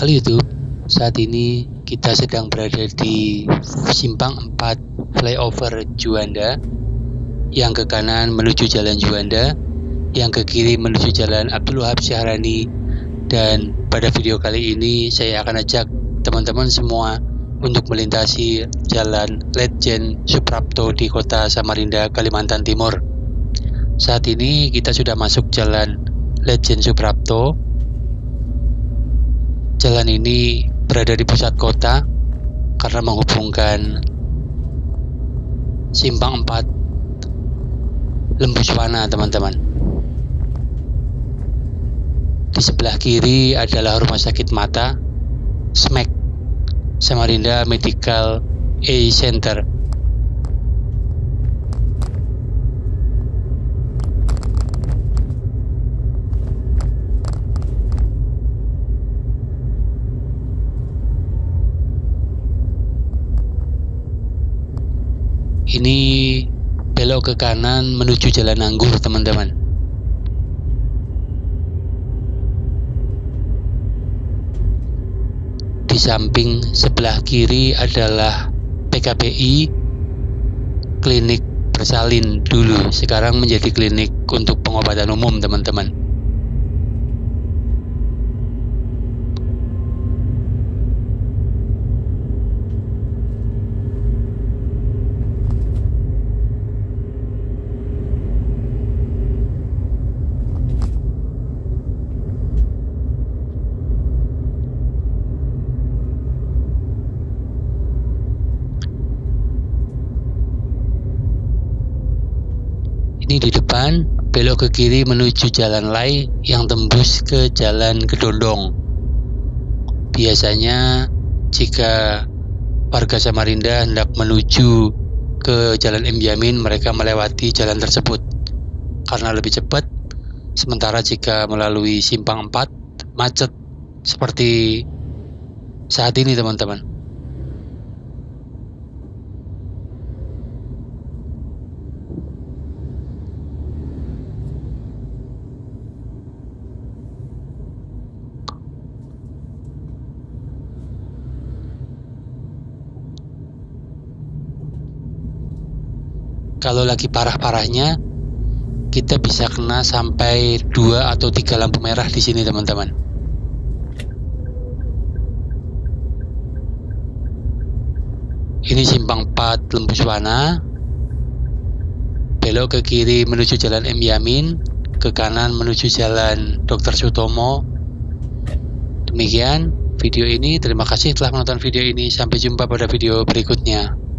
Halo YouTube, saat ini kita sedang berada di simpang 4 flyover Juanda, yang ke kanan menuju jalan Juanda, yang ke kiri menuju jalan Abdul Haris Syahrani. Dan pada video kali ini saya akan ajak teman-teman semua untuk melintasi jalan Letjen Suprapto di kota Samarinda, Kalimantan Timur. Saat ini kita sudah masuk jalan Letjen Suprapto. Jalan ini berada di pusat kota karena menghubungkan simpang 4 Lembuswana, teman-teman. Di sebelah kiri adalah Rumah Sakit Mata SMEC, Samarinda Medical Aid Center. Ini belok ke kanan menuju jalan anggur, teman-teman. Di samping sebelah kiri adalah PKPI, klinik bersalin dulu, sekarang menjadi klinik untuk pengobatan umum, teman-teman. Ini di depan, belok ke kiri menuju jalan Lai yang tembus ke jalan Kedondong. Biasanya jika warga Samarinda hendak menuju ke jalan M. Yamin, mereka melewati jalan tersebut karena lebih cepat. Sementara jika melalui simpang 4, macet seperti saat ini, teman-teman. Kalau lagi parah-parahnya, kita bisa kena sampai 2 atau 3 lampu merah di sini, teman-teman. Ini simpang 4 Lembuswana. Belok ke kiri menuju jalan M. Yamin, ke kanan menuju jalan Dr. Sutomo. Demikian video ini. Terima kasih telah menonton video ini. Sampai jumpa pada video berikutnya.